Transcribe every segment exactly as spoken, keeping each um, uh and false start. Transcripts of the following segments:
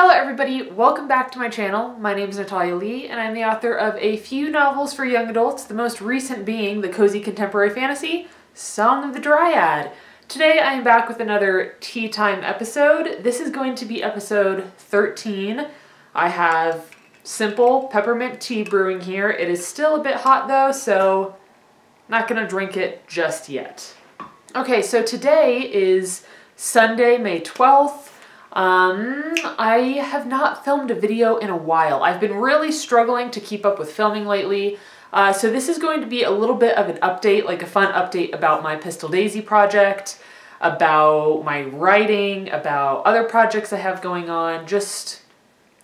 Hello everybody, welcome back to my channel. My name is Natalia Lee and I'm the author of a few novels for young adults, the most recent being the cozy contemporary fantasy, Song of the Dryad. Today I am back with another tea time episode. This is going to be episode thirteen. I have simple peppermint tea brewing here. It is still a bit hot though, so not gonna drink it just yet. Okay, so today is Sunday, May twelfth. Um, I have not filmed a video in a while. I've been really struggling to keep up with filming lately. Uh, so this is going to be a little bit of an update, like a fun update about my Pistol Daisy project, about my writing, about other projects I have going on, just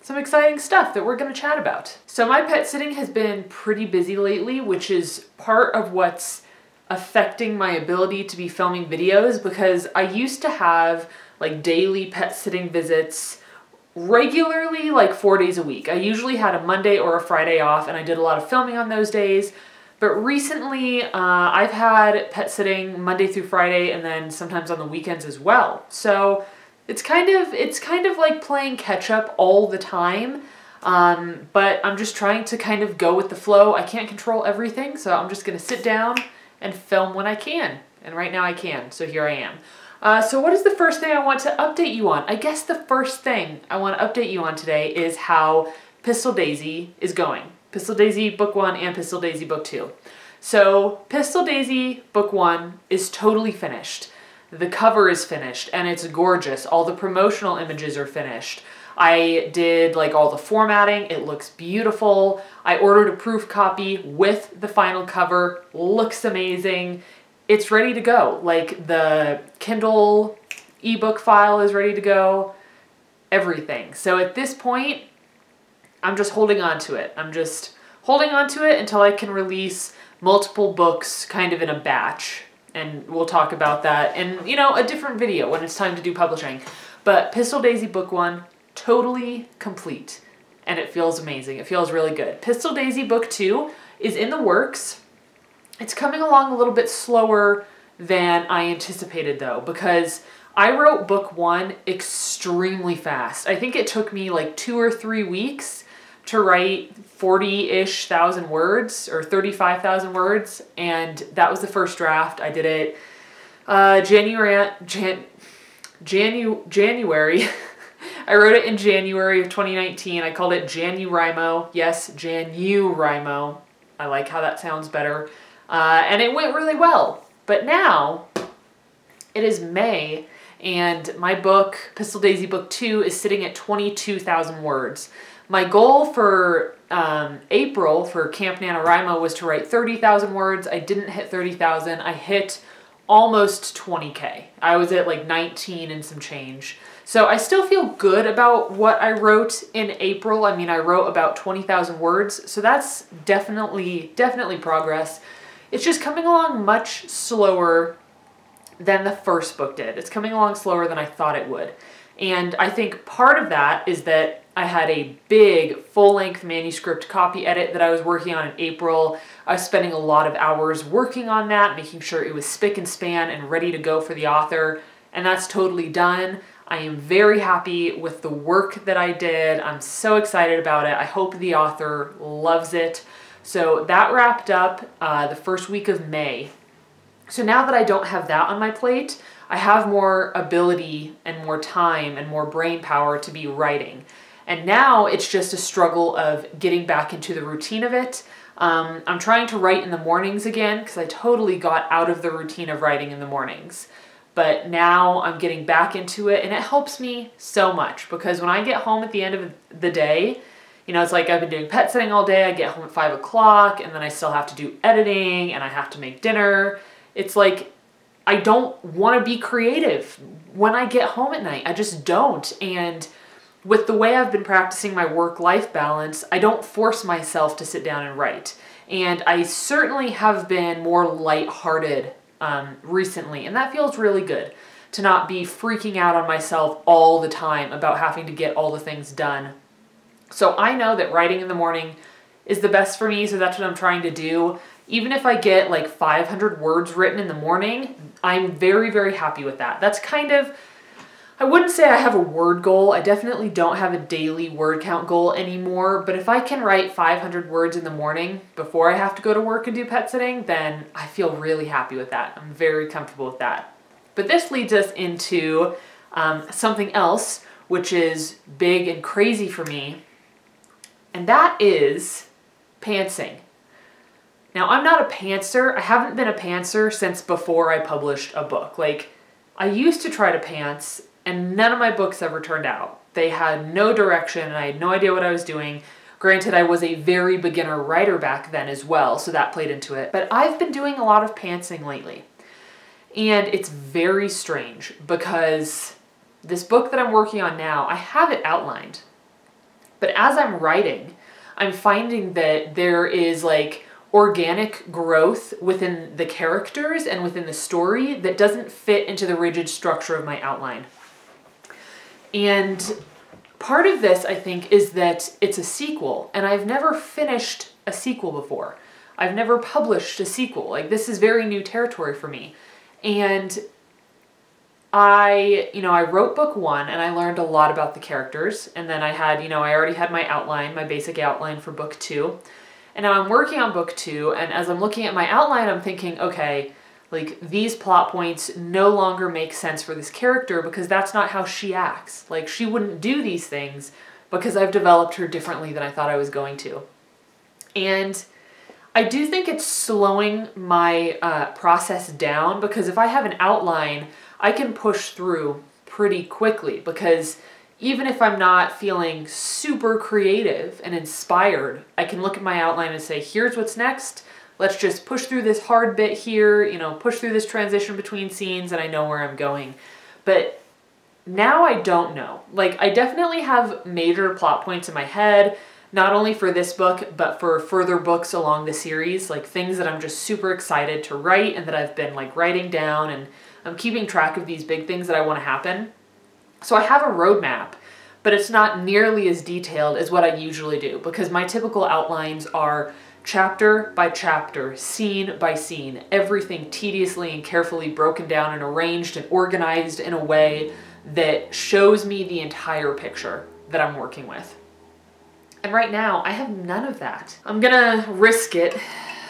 some exciting stuff that we're going to chat about. So my pet sitting has been pretty busy lately, which is part of what's affecting my ability to be filming videos, because I used to have like daily pet sitting visits regularly, like four days a week. I usually had a Monday or a Friday off and I did a lot of filming on those days. But recently uh, I've had pet sitting Monday through Friday and then sometimes on the weekends as well. So it's kind of, it's kind of like playing catch up all the time. Um, but I'm just trying to kind of go with the flow. I can't control everything, so I'm just gonna sit down and film when I can. And right now I can, so here I am. Uh, so what is the first thing I want to update you on? I guess the first thing I want to update you on today is how Pistol Daisy is going. Pistol Daisy book one and Pistol Daisy book two. So Pistol Daisy book one is totally finished. The cover is finished and it's gorgeous. All the promotional images are finished. I did like all the formatting. It looks beautiful. I ordered a proof copy with the final cover. Looks amazing. It's ready to go. Like the Kindle ebook file is ready to go, everything. So at this point, I'm just holding on to it. I'm just holding on to it until I can release multiple books kind of in a batch. And we'll talk about that in, you know, a different video when it's time to do publishing. But Pistol Daisy book one, totally complete. And it feels amazing. It feels really good. Pistol Daisy book two is in the works. It's coming along a little bit slower than I anticipated though, because I wrote book one extremely fast. I think it took me like two or three weeks to write forty-ish thousand words or thirty-five thousand words. And that was the first draft. I did it uh, January, Jan, Janu, January. I wrote it in January of twenty nineteen. I called it JanuWriMo. Yes, JanuWriMo. I like how that sounds better. Uh, and it went really well. But now it is May and my book, Pistol Daisy book two, is sitting at twenty-two thousand words. My goal for um, April for Camp NaNoWriMo was to write thirty thousand words. I didn't hit thirty thousand. I hit almost twenty K. I was at like nineteen and some change. So I still feel good about what I wrote in April. I mean, I wrote about twenty thousand words. So that's definitely, definitely progress. It's just coming along much slower than the first book did. It's coming along slower than I thought it would. And I think part of that is that I had a big full-length manuscript copy edit that I was working on in April. I was spending a lot of hours working on that, making sure it was spick and span and ready to go for the author. And that's totally done. I am very happy with the work that I did. I'm so excited about it. I hope the author loves it. So that wrapped up uh, the first week of May. So now that I don't have that on my plate, I have more ability and more time and more brain power to be writing. And now it's just a struggle of getting back into the routine of it. Um, I'm trying to write in the mornings again because I totally got out of the routine of writing in the mornings. But now I'm getting back into it and it helps me so much, because when I get home at the end of the day, you know, it's like I've been doing pet sitting all day, I get home at five o'clock and then I still have to do editing and I have to make dinner. It's like, I don't want to be creative when I get home at night. I just don't. And with the way I've been practicing my work-life balance, I don't force myself to sit down and write. And I certainly have been more lighthearted um, recently, and that feels really good, to not be freaking out on myself all the time about having to get all the things done. So I know that writing in the morning is the best for me, so that's what I'm trying to do. Even if I get like five hundred words written in the morning, I'm very, very happy with that. That's kind of, I wouldn't say I have a word goal. I definitely don't have a daily word count goal anymore, but if I can write five hundred words in the morning before I have to go to work and do pet sitting, then I feel really happy with that. I'm very comfortable with that. But this leads us into um, something else, which is big and crazy for me, and that is pantsing. Now, I'm not a pantser. I haven't been a pantser since before I published a book. Like, I used to try to pants, and none of my books ever turned out. They had no direction, and I had no idea what I was doing. Granted, I was a very beginner writer back then as well, so that played into it. But I've been doing a lot of pantsing lately, and it's very strange because this book that I'm working on now, I have it outlined. But as I'm writing, I'm finding that there is like organic growth within the characters and within the story that doesn't fit into the rigid structure of my outline. And part of this, I think, is that it's a sequel, and I've never finished a sequel before. I've never published a sequel. Like, this is very new territory for me. And I, you know, I wrote book one and I learned a lot about the characters. And then I had, you know, I already had my outline, my basic outline for book two. And now I'm working on book two, and as I'm looking at my outline, I'm thinking, okay, like, these plot points no longer make sense for this character because that's not how she acts. Like, she wouldn't do these things because I've developed her differently than I thought I was going to. And I do think it's slowing my uh, process down, because if I have an outline, I can push through pretty quickly, because even if I'm not feeling super creative and inspired, I can look at my outline and say, here's what's next. Let's just push through this hard bit here, you know, push through this transition between scenes, and I know where I'm going. But now I don't know. Like, I definitely have major plot points in my head, not only for this book, but for further books along the series, like things that I'm just super excited to write and that I've been like writing down, and I'm keeping track of these big things that I want to happen. So I have a roadmap, but it's not nearly as detailed as what I usually do, because my typical outlines are chapter by chapter, scene by scene, everything tediously and carefully broken down and arranged and organized in a way that shows me the entire picture that I'm working with. And right now, I have none of that. I'm gonna risk it,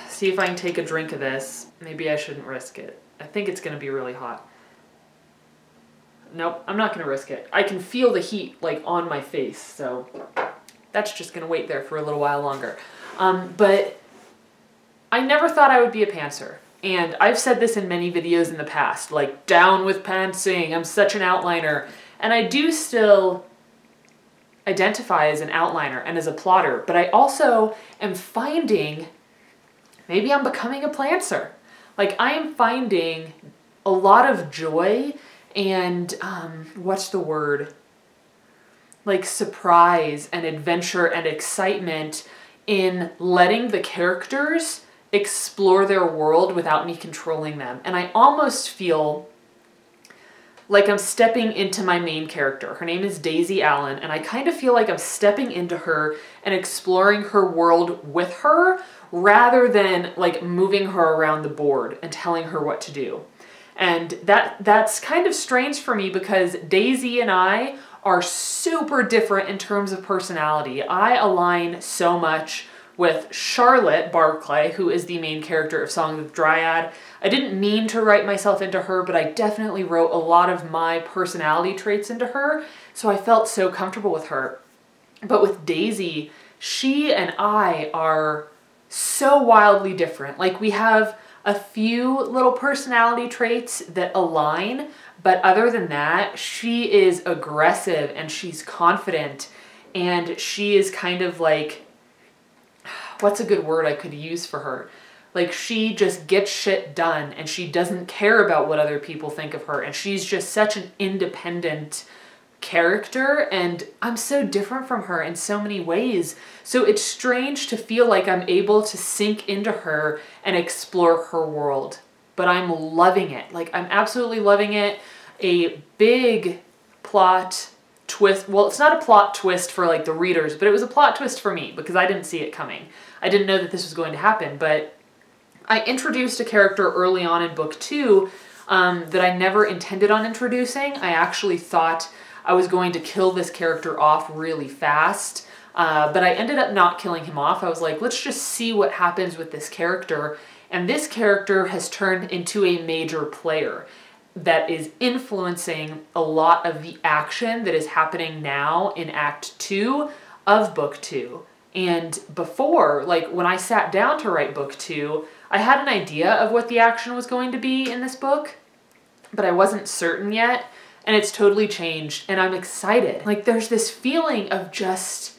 see if I can take a drink of this. Maybe I shouldn't risk it. I think it's gonna be really hot. Nope, I'm not gonna risk it. I can feel the heat like on my face, so that's just gonna wait there for a little while longer. Um, but I never thought I would be a pantser. And I've said this in many videos in the past, like, down with pantsing, I'm such an outliner. And I do still identify as an outliner and as a plotter, but I also am finding, maybe I'm becoming a plantser. Like, I am finding a lot of joy and um, what's the word? Like, surprise and adventure and excitement in letting the characters explore their world without me controlling them. And I almost feel like I'm stepping into my main character. Her name is Daisy Allen, and I kind of feel like I'm stepping into her and exploring her world with her rather than like moving her around the board and telling her what to do. And that that's kind of strange for me, because Daisy and I are super different in terms of personality. I align so much with Charlotte Barclay, who is the main character of Song of the Dryad. I didn't mean to write myself into her, but I definitely wrote a lot of my personality traits into her, so I felt so comfortable with her. But with Daisy, she and I are so wildly different. Like, we have a few little personality traits that align, but other than that, she is aggressive and she's confident, and she is kind of like, what's a good word I could use for her? Like, she just gets shit done, and she doesn't care about what other people think of her, and she's just such an independent character, and I'm so different from her in so many ways. So it's strange to feel like I'm able to sink into her and explore her world, but I'm loving it. Like, I'm absolutely loving it. A big plot twist. Well, it's not a plot twist for like the readers, but it was a plot twist for me because I didn't see it coming. I didn't know that this was going to happen, but I introduced a character early on in book two um, that I never intended on introducing. I actually thought I was going to kill this character off really fast, uh, but I ended up not killing him off. I was like, let's just see what happens with this character. And this character has turned into a major player that is influencing a lot of the action that is happening now in Act Two of Book Two. And before, like when I sat down to write Book Two, I had an idea of what the action was going to be in this book, but I wasn't certain yet. And it's totally changed, and I'm excited. Like there's this feeling of just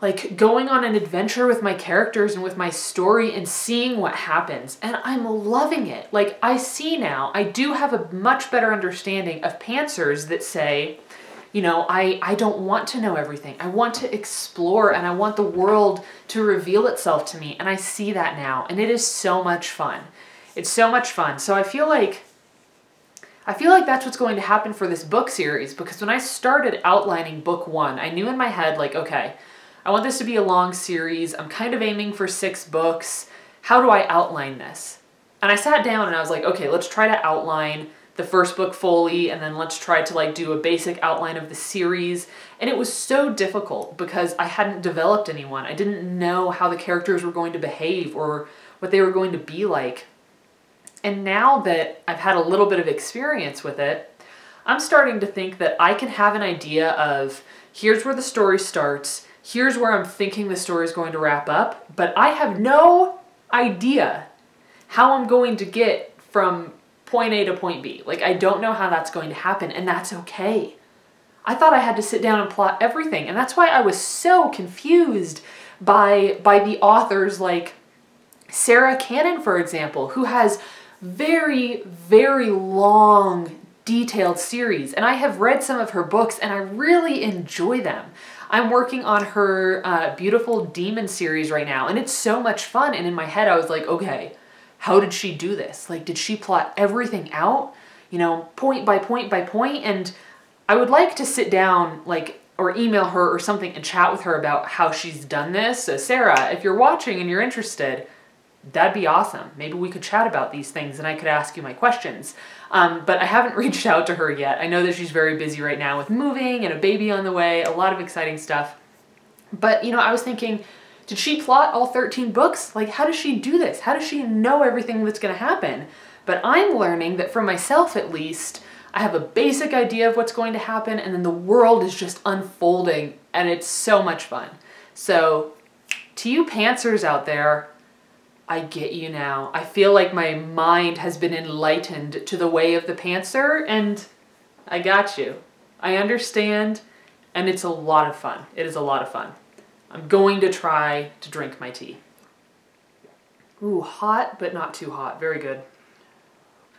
like going on an adventure with my characters and with my story and seeing what happens, and I'm loving it. Like I see now, I do have a much better understanding of Pantsers that say, you know, I, I don't want to know everything. I want to explore, and I want the world to reveal itself to me. And I see that now, and it is so much fun. It's so much fun. So I feel like, I feel like that's what's going to happen for this book series, because when I started outlining book one, I knew in my head, like, okay, I want this to be a long series. I'm kind of aiming for six books. How do I outline this? And I sat down and I was like, okay, let's try to outline the first book fully, and then let's try to like do a basic outline of the series. And it was so difficult because I hadn't developed anyone. I didn't know how the characters were going to behave or what they were going to be like. And now that I've had a little bit of experience with it, I'm starting to think that I can have an idea of here's where the story starts, here's where I'm thinking the story is going to wrap up, but I have no idea how I'm going to get from point A to point B. Like, I don't know how that's going to happen, and that's okay. I thought I had to sit down and plot everything, and that's why I was so confused by, by the authors like Sarah Cannon, for example, who has very, very long, detailed series. And I have read some of her books, and I really enjoy them. I'm working on her uh, Beautiful Demon series right now, and it's so much fun. And in my head, I was like, okay, how did she do this? Like, did she plot everything out, you know, point by point by point? And I would like to sit down, like, or email her or something and chat with her about how she's done this. So Sarah, if you're watching and you're interested, that'd be awesome. Maybe we could chat about these things and I could ask you my questions. Um, but I haven't reached out to her yet. I know that she's very busy right now with moving and a baby on the way, a lot of exciting stuff. But, you know, I was thinking, did she plot all thirteen books? Like, how does she do this? How does she know everything that's going to happen? But I'm learning that for myself, at least, I have a basic idea of what's going to happen, and then the world is just unfolding, and it's so much fun. So to you pantsers out there, I get you now. I feel like my mind has been enlightened to the way of the pantser, and I got you. I understand, and it's a lot of fun. It is a lot of fun. I'm going to try to drink my tea. Ooh, hot, but not too hot. Very good.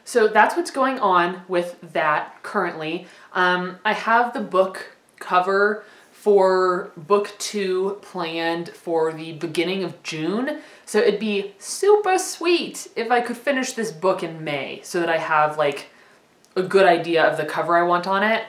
So that's what's going on with that currently. Um, I have the book cover for book two planned for the beginning of June. So it'd be super sweet if I could finish this book in May so that I have like a good idea of the cover I want on it.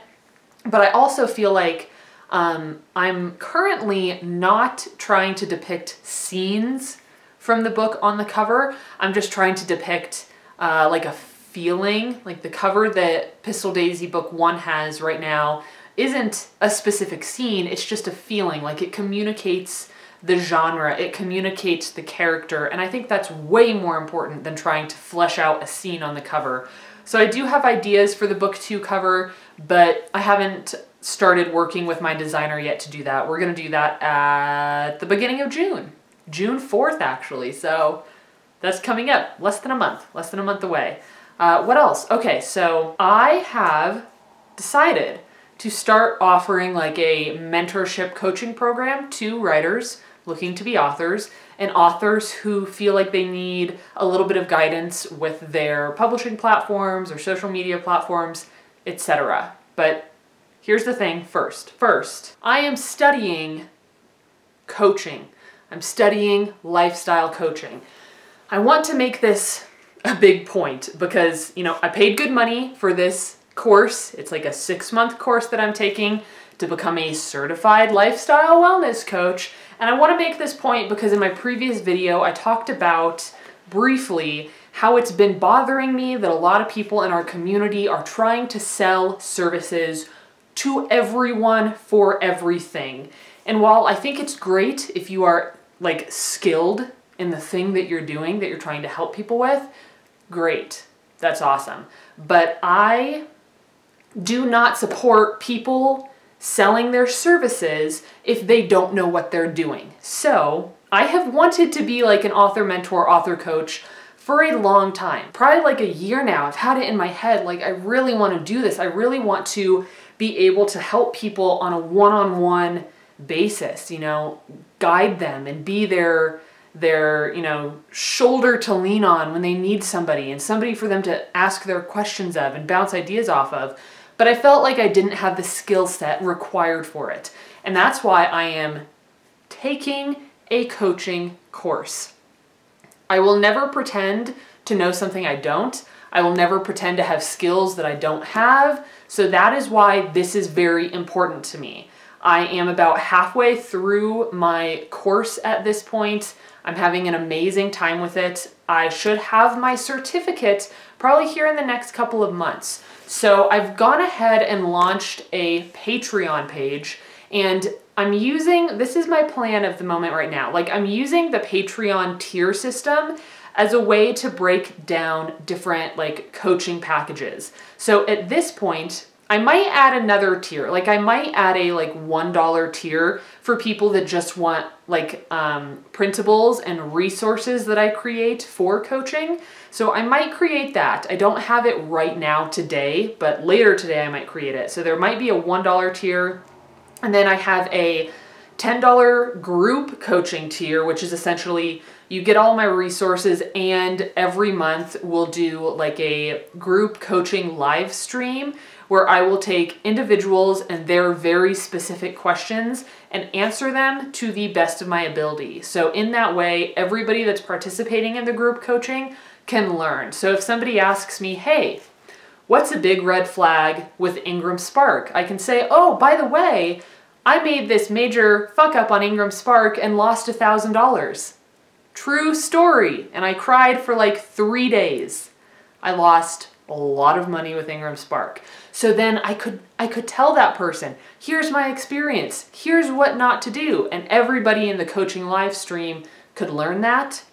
But I also feel like Um, I'm currently not trying to depict scenes from the book on the cover. I'm just trying to depict uh, like a feeling. Like the cover that Pistol Daisy book one has right now isn't a specific scene, it's just a feeling. Like it communicates the genre, it communicates the character, and I think that's way more important than trying to flesh out a scene on the cover. So I do have ideas for the book two cover, but I haven't started working with my designer yet to do that. We're gonna do that at the beginning of June, June fourth actually. So that's coming up, less than a month, less than a month away. Uh, what else? Okay, so I have decided to start offering like a mentorship coaching program to writers looking to be authors and authors who feel like they need a little bit of guidance with their publishing platforms or social media platforms, et cetera. But here's the thing first. First, I am studying coaching. I'm studying lifestyle coaching. I want to make this a big point because, you know, I paid good money for this course. It's like a six-month course that I'm taking to become a certified lifestyle wellness coach. And I want to make this point because in my previous video, I talked about briefly how it's been bothering me that a lot of people in our community are trying to sell services to everyone for everything. And while I think it's great if you are like skilled in the thing that you're doing, that you're trying to help people with, great, that's awesome. But I do not support people selling their services if they don't know what they're doing. So I have wanted to be like an author mentor, author coach for a long time, probably like a year now. I've had it in my head, like I really want to do this. I really want to be able to help people on a one-on-one basis, you know, guide them and be their, their, you know, shoulder to lean on when they need somebody and somebody for them to ask their questions of and bounce ideas off of. But I felt like I didn't have the skill set required for it. And that's why I am taking a coaching course. I will never pretend to know something I don't. I will never pretend to have skills that I don't have. So that is why this is very important to me. I am about halfway through my course at this point. I'm having an amazing time with it. I should have my certificate probably here in the next couple of months. So I've gone ahead and launched a Patreon page, and I'm using, this is my plan of the moment right now, like I'm using the Patreon tier system as a way to break down different like coaching packages. So at this point, I might add another tier. Like I might add a like one dollar tier for people that just want like um, printables and resources that I create for coaching. So I might create that. I don't have it right now today, but later today I might create it. So there might be a one dollar tier. And then I have a ten dollar group coaching tier, which is essentially you get all my resources, and every month we'll do like a group coaching live stream where I will take individuals and their very specific questions and answer them to the best of my ability. So in that way, everybody that's participating in the group coaching can learn. So if somebody asks me, hey, what's a big red flag with IngramSpark? I can say, oh, by the way, I made this major fuck up on IngramSpark and lost a thousand dollars. True story. And I cried for like three days. I lost a lot of money with IngramSpark. So then I could, I could tell that person, here's my experience, here's what not to do. And everybody in the coaching live stream could learn that.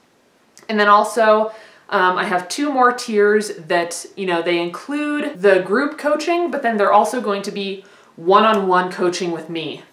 And then also um, I have two more tiers that, you know, they include the group coaching, but then they're also going to be one-on-one coaching with me.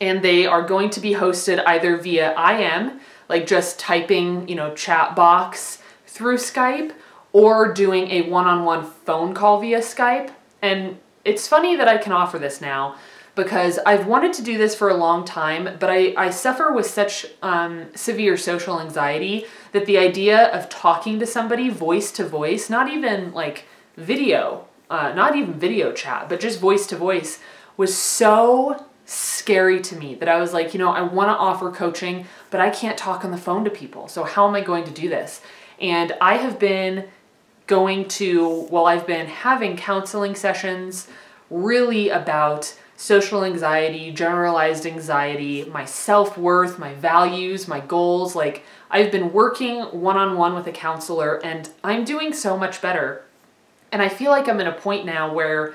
And they are going to be hosted either via I M, like just typing, you know, chat box through Skype, or doing a one-on-one phone call via Skype. And it's funny that I can offer this now because I've wanted to do this for a long time, but I, I suffer with such um, severe social anxiety that the idea of talking to somebody voice to voice, not even like video, uh, not even video chat, but just voice to voice was so scary to me that I was like, you know, I want to offer coaching, but I can't talk on the phone to people. So how am I going to do this? And I have been going to, well, I've been having counseling sessions really about social anxiety, generalized anxiety, my self-worth, my values, my goals. Like I've been working one-on-one with a counselor and I'm doing so much better. And I feel like I'm at a point now where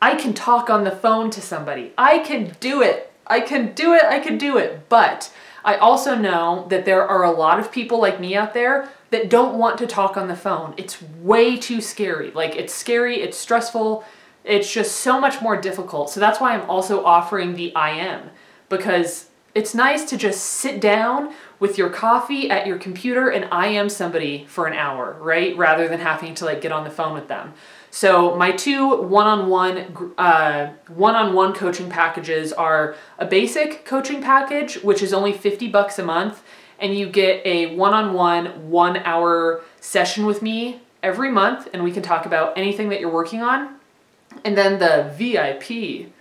I can talk on the phone to somebody. I can do it. I can do it. I can do it. But I also know that there are a lot of people like me out there that don't want to talk on the phone. It's way too scary. Like it's scary, it's stressful, it's just so much more difficult. So that's why I'm also offering the I M, because it's nice to just sit down with your coffee at your computer and I M somebody for an hour, right? Rather than having to like get on the phone with them. So my two one-on-one, uh, one-on-one coaching packages are a basic coaching package, which is only fifty bucks a month. And you get a one-on-one, one-hour session with me every month, and we can talk about anything that you're working on. And then the V I P,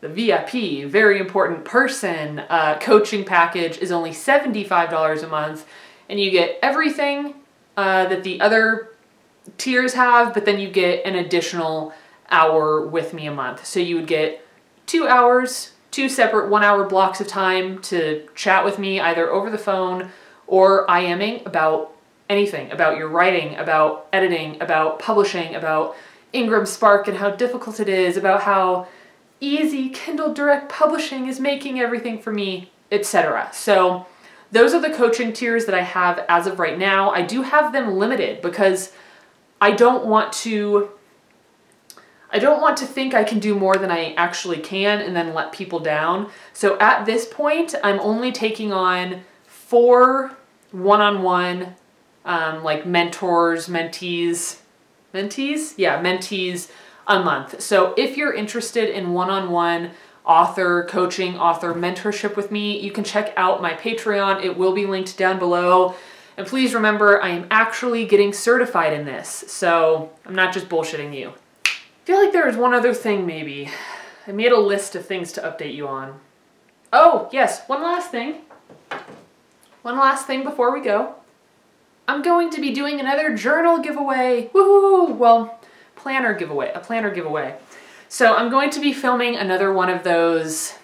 the V I P, very important person, uh, coaching package is only seventy-five dollars a month, and you get everything uh, that the other tiers have, but then you get an additional hour with me a month. So you would get two hours two separate one-hour blocks of time to chat with me either over the phone or IMing about anything about your writing, about editing, about publishing, about IngramSpark and how difficult it is, about how easy Kindle Direct Publishing is making everything for me, et cetera. So those are the coaching tiers that I have as of right now. I do have them limited because I don't want to I don't want to think I can do more than I actually can and then let people down. So at this point, I'm only taking on four one-on-one, um, like mentors, mentees, mentees? Yeah, mentees a month. So if you're interested in one-on-one author coaching, author mentorship with me, you can check out my Patreon. It will be linked down below. And please remember, I am actually getting certified in this. So I'm not just bullshitting you. I feel like there was one other thing, maybe. I made a list of things to update you on. Oh, yes, one last thing. One last thing before we go. I'm going to be doing another journal giveaway. Woohoo! Well, planner giveaway, a planner giveaway. So I'm going to be filming another one of those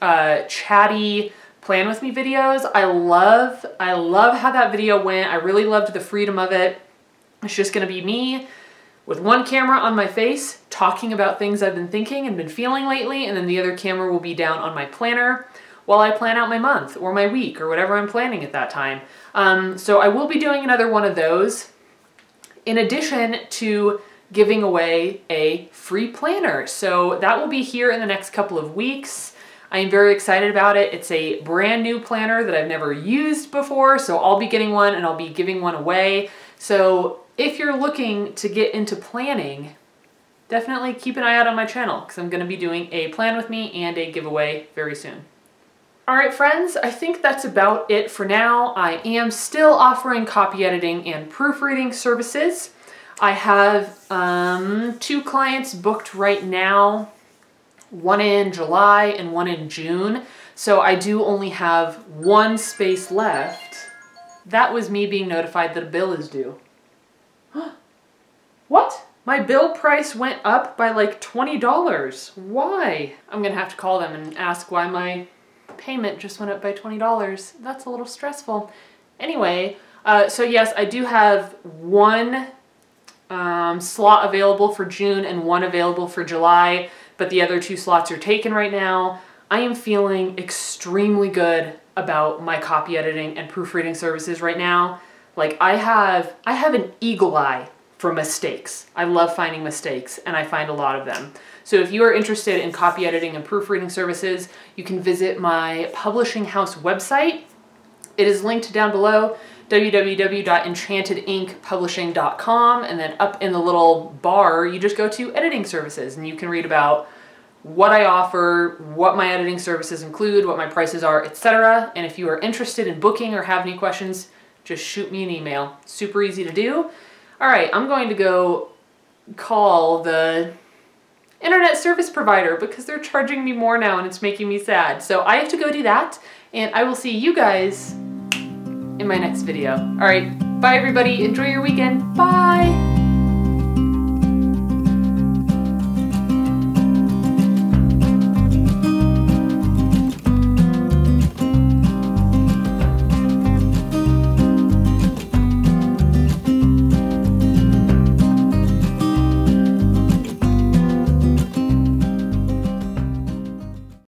uh, chatty plan with me videos. I love, I love how that video went. I really loved the freedom of it. It's just gonna be me with one camera on my face, talking about things I've been thinking and been feeling lately, and then the other camera will be down on my planner while I plan out my month or my week or whatever I'm planning at that time. Um, so I will be doing another one of those in addition to giving away a free planner. So that will be here in the next couple of weeks. I am very excited about it. It's a brand new planner that I've never used before, so I'll be getting one and I'll be giving one away. So if you're looking to get into planning, definitely keep an eye out on my channel because I'm going to be doing a plan with me and a giveaway very soon. All right, friends, I think that's about it for now. I am still offering copy editing and proofreading services. I have um, two clients booked right now, one in July and one in June. So I do only have one space left. That was me being notified that a bill is due. What? My bill price went up by like twenty dollars. Why? I'm gonna have to call them and ask why my payment just went up by twenty dollars. That's a little stressful. Anyway, uh, so yes, I do have one um, slot available for June and one available for July, but the other two slots are taken right now. I am feeling extremely good about my copy editing and proofreading services right now. Like I have, I have an eagle eye for mistakes. I love finding mistakes and I find a lot of them. So if you are interested in copy editing and proofreading services, you can visit my publishing house website. It is linked down below, w w w dot enchanted ink publishing dot com, and then up in the little bar, you just go to editing services and you can read about what I offer, what my editing services include, what my prices are, et cetera. And if you are interested in booking or have any questions, just shoot me an email. Super easy to do. All right, I'm going to go call the internet service provider because they're charging me more now and it's making me sad. So I have to go do that, and I will see you guys in my next video. All right, bye everybody. Enjoy your weekend. Bye.